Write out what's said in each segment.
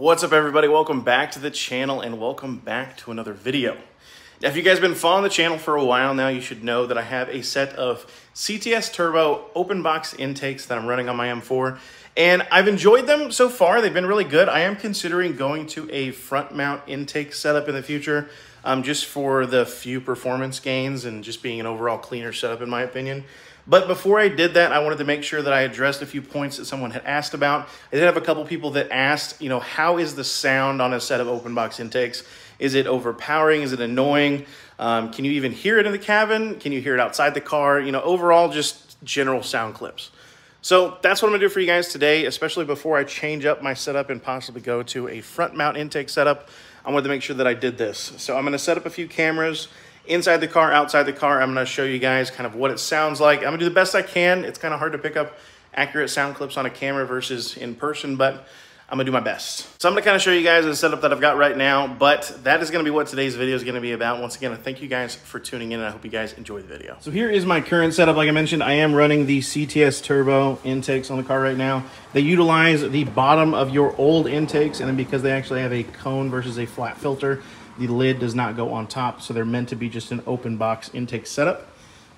What's up, everybody? Welcome back to the channel and welcome back to another video. Now, if you guys have been following the channel for a while now, you should know that I have a set of CTS Turbo open box intakes that I'm running on my M4, and I've enjoyed them so far. They've been really good. I am considering going to a front mount intake setup in the future, just for the few performance gains and just being an overall cleaner setup, in my opinion. But before I did that, I wanted to make sure that I addressed a few points that someone had asked about. I did have a couple people that asked, you know, how is the sound on a set of open box intakes? Is it overpowering? Is it annoying? Can you even hear it in the cabin? Can you hear it outside the car? You know, overall, just general sound clips. So that's what I'm gonna do for you guys today, especially before I change up my setup and possibly go to a front mount intake setup. I wanted to make sure that I did this. So I'm gonna set up a few cameras inside the car, outside the car. I'm going to show you guys kind of what it sounds like. I'm going to do the best I can. It's kind of hard to pick up accurate sound clips on a camera versus in person, but I'm going to do my best. So I'm going to kind of show you guys the setup that I've got right now, but that is going to be what today's video is going to be about. Once again, I thank you guys for tuning in, and I hope you guys enjoy the video. So here is my current setup. Like I mentioned, I am running the CTS Turbo intakes on the car right now. They utilize the bottom of your old intakes, and then because they actually have a cone versus a flat filter, the lid does not go on top, so they're meant to be just an open box intake setup.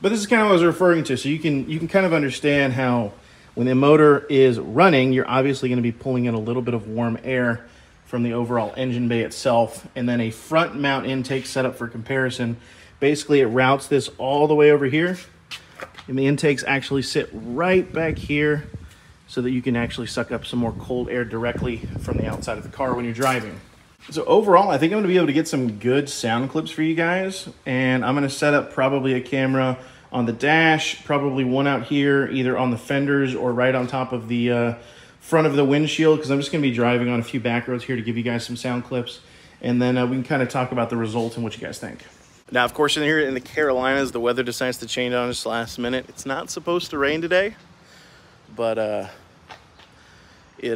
But this is kind of what I was referring to. So you can kind of understand how when the motor is running, you're obviously going to be pulling in a little bit of warm air from the overall engine bay itself. And then a front mount intake setup for comparison, basically it routes this all the way over here, and the intakes actually sit right back here so that you can actually suck up some more cold air directly from the outside of the car when you're driving. So overall, I think I'm going to be able to get some good sound clips for you guys, and I'm going to set up probably a camera on the dash, probably one out here, either on the fenders or right on top of the front of the windshield, because I'm just going to be driving on a few back roads here to give you guys some sound clips, and then we can kind of talk about the result and what you guys think. Now, of course, in here in the Carolinas, the weather decides to change on us last minute. It's not supposed to rain today, but it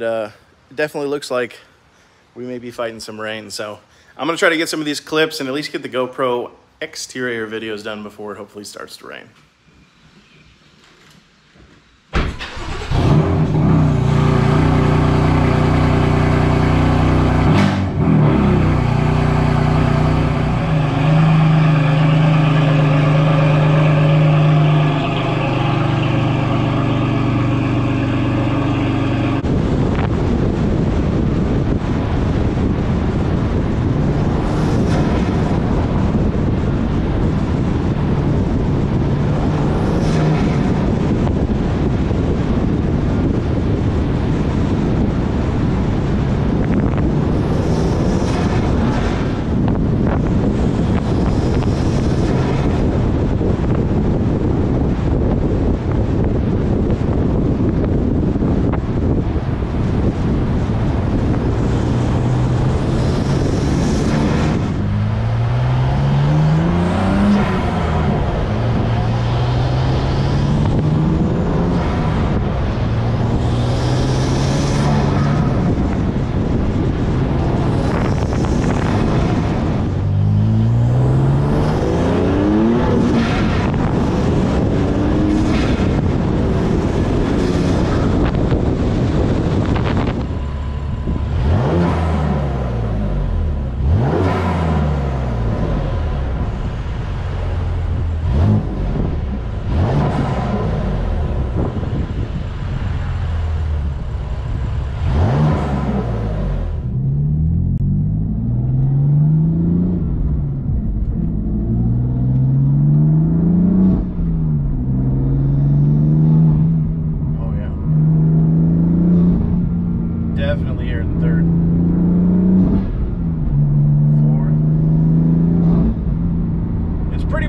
definitely looks like we may be fighting some rain. So I'm gonna try to get some of these clips and at least get the GoPro exterior videos done before it hopefully starts to rain.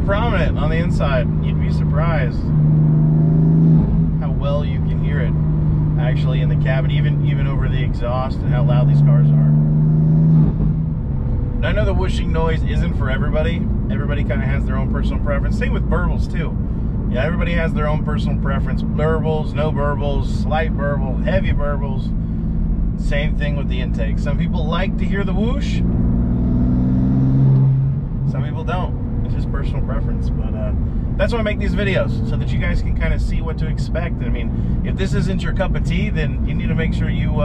Prominent on the inside. You'd be surprised how well you can hear it actually in the cabin, even over the exhaust and how loud these cars are. And I know the whooshing noise isn't for everybody. Everybody kind of has their own personal preference. Same with burbles too. Yeah, everybody has their own personal preference. Burbles, no burbles, slight burbles, heavy burbles. Same thing with the intake. Some people like to hear the whoosh. Some people don't. It's just personal preference, but that's why I make these videos, so that you guys can kind of see what to expect. I mean, if this isn't your cup of tea, then you need to make sure you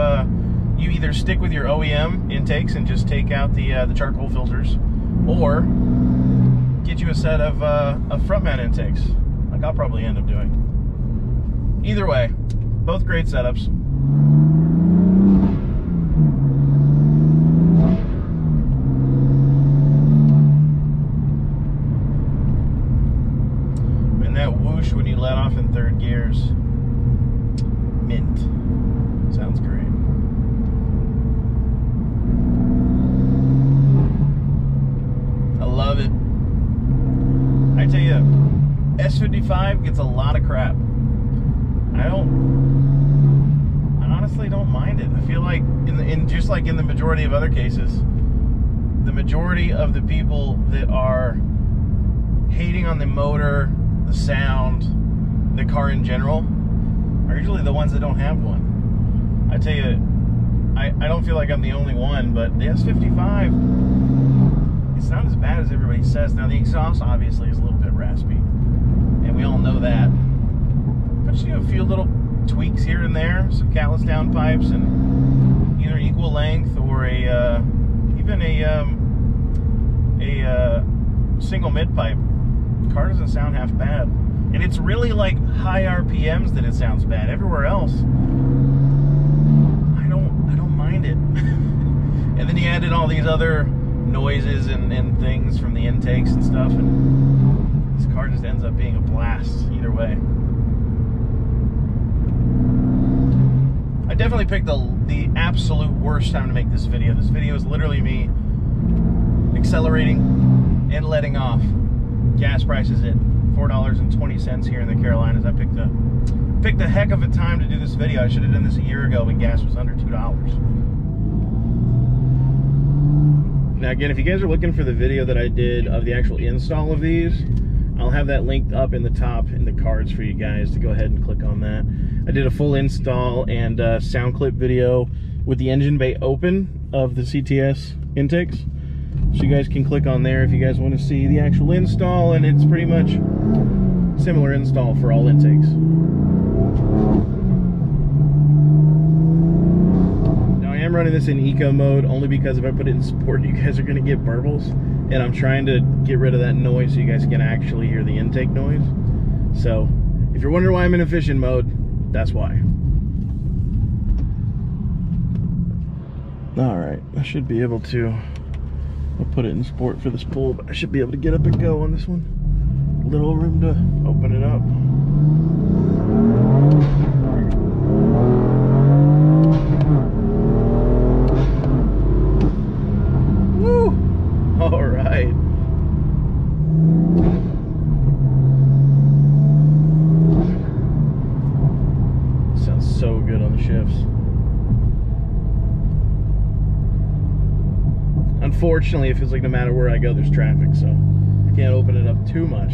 you either stick with your OEM intakes and just take out the charcoal filters, or get you a set of front mount intakes, like I'll probably end up doing. Either way, both great setups. And that whoosh when you let off in third gear's mint. Sounds great. I love it. I tell you, S55 gets a lot of crap. I honestly don't mind it. I feel like in the majority of other cases, the majority of the people that are hating on the motor, the sound, the car in general, are usually the ones that don't have one. I tell you, I don't feel like I'm the only one, but the S55, it's not as bad as everybody says. Now the exhaust obviously is a little bit raspy, and we all know that. But you do a few little tweaks here and there, some callus down pipes, and either equal length or a even a single mid pipe. The car doesn't sound half bad, and it's really like high RPMs that it sounds bad. Everywhere else, I don't mind it. And then you add in all these other noises and things from the intakes and stuff, and this car just ends up being a blast either way. I definitely picked the absolute worst time to make this video. This video is literally me accelerating and letting off. Gas prices at $4.20 here in the Carolinas. I picked a heck of a time to do this video. I should have done this a year ago when gas was under $2. Now again, if you guys are looking for the video that I did of the actual install of these, I'll have that linked up in the top in the cards for you guys to go ahead and click on that. I did a full install and sound clip video with the engine bay open of the CTS intakes. So you guys can click on there if you guys want to see the actual install, and it's pretty much similar install for all intakes. Now I am running this in eco mode only because if I put it in sport, you guys are going to get burbles. And I'm trying to get rid of that noise so you guys can actually hear the intake noise. So if you're wondering why I'm in efficient mode, that's why. All right, I should be able to, I'll put it in sport for this pull, but I should be able to get up and go on this one. Little room to open it up. Unfortunately, it feels like no matter where I go, there's traffic, so I can't open it up too much.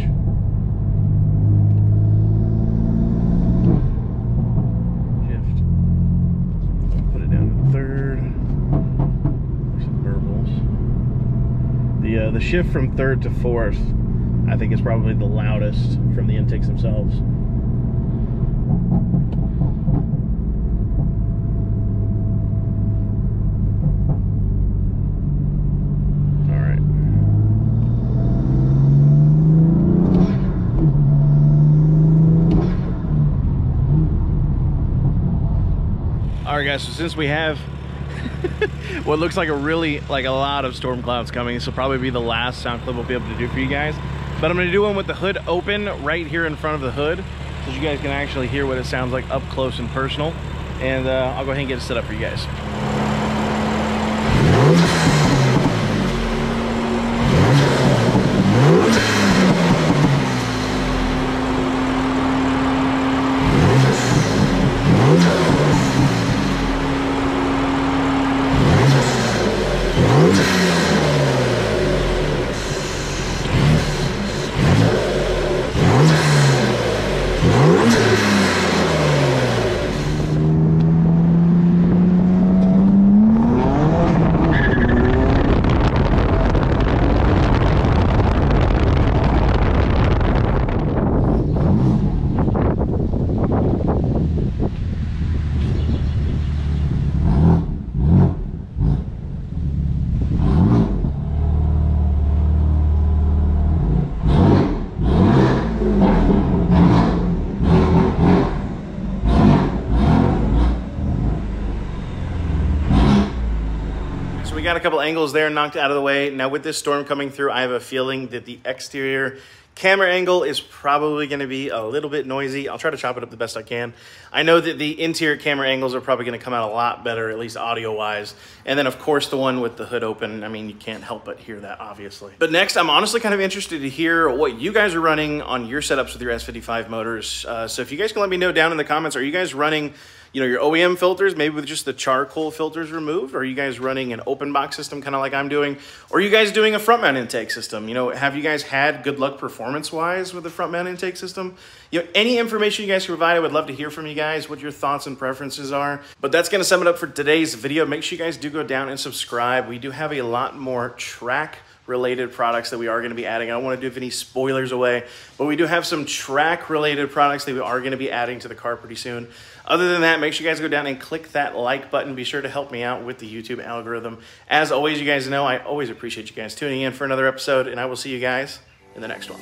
Shift. Put it down to third. Some burbles. The shift from third to fourth, I think, is probably the loudest from the intakes themselves. All right, guys, so since we have what looks like a lot of storm clouds coming, this will probably be the last sound clip we'll be able to do for you guys, but I'm going to do one with the hood open right here in front of the hood so you guys can actually hear what it sounds like up close and personal, and I'll go ahead and get it set up for you guys. got a couple angles there knocked out of the way. Now with this storm coming through, I have a feeling that the exterior camera angle is probably going to be a little bit noisy. I'll try to chop it up the best I can. I know that the interior camera angles are probably going to come out a lot better, at least audio-wise. And then, of course, the one with the hood open. I mean, you can't help but hear that, obviously. But next, I'm honestly kind of interested to hear what you guys are running on your setups with your S55 motors. So if you guys can let me know down in the comments, are you guys running, you know, your OEM filters, maybe with just the charcoal filters removed? Or are you guys running an open box system, kind of like I'm doing? Or are you guys doing a front mount intake system? You know, have you guys had good luck performance-wise with the front mount intake system? You know, any information you guys can provide, I would love to hear from you guys, what your thoughts and preferences are. But that's going to sum it up for today's video. Make sure you guys do go down and subscribe. We do have a lot more track related products that we are going to be adding. I don't want to give any spoilers away, but we do have some track related products that we are going to be adding to the car pretty soon. Other than that, make sure you guys go down and click that like button. Be sure to help me out with the YouTube algorithm. As always, you guys know I always appreciate you guys tuning in for another episode, and I will see you guys in the next one.